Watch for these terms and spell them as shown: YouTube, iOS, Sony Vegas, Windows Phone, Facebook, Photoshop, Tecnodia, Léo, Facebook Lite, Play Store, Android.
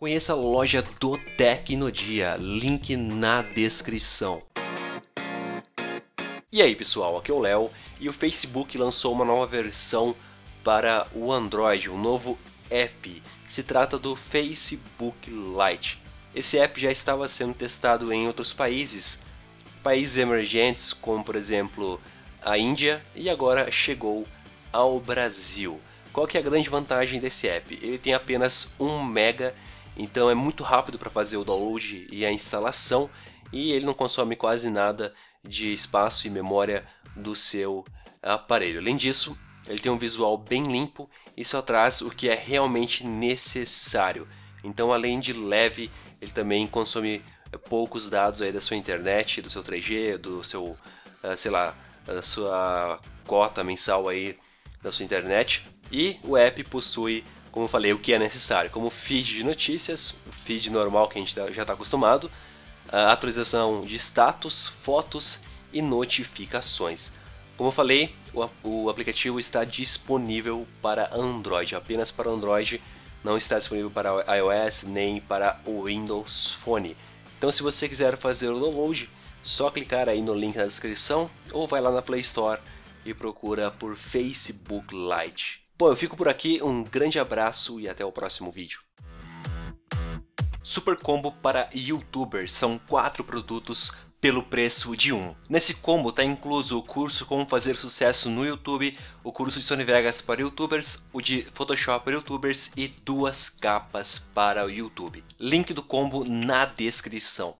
Conheça a loja do Tecnodia, link na descrição. E aí pessoal, aqui é o Léo e o Facebook lançou uma nova versão para o Android, um novo app. Se trata do Facebook Lite. Esse app já estava sendo testado em outros países emergentes, como por exemplo a Índia, e agora chegou ao Brasil. Qual que é a grande vantagem desse app? Ele tem apenas 1 mega, então é muito rápido para fazer o download e a instalação, e ele não consome quase nada de espaço e memória do seu aparelho. Além disso, ele tem um visual bem limpo e só traz o que é realmente necessário. Então, além de leve, ele também consome poucos dados aí da sua internet, do seu 3G, do seu, sei lá, da sua cota mensal aí da sua internet. E o app possui, como eu falei, o que é necessário, como feed de notícias, o feed normal que a gente já está acostumado, a atualização de status, fotos e notificações. Como eu falei, o aplicativo está disponível para Android, apenas para Android, não está disponível para iOS nem para o Windows Phone. Então, se você quiser fazer o download, só clicar aí no link na descrição ou vai lá na Play Store e procura por Facebook Lite. Bom, eu fico por aqui, um grande abraço e até o próximo vídeo. Super combo para YouTubers, são 4 produtos pelo preço de 1. Nesse combo está incluso o curso Como Fazer Sucesso no YouTube, o curso de Sony Vegas para YouTubers, o de Photoshop para YouTubers e 2 capas para o YouTube. Link do combo na descrição.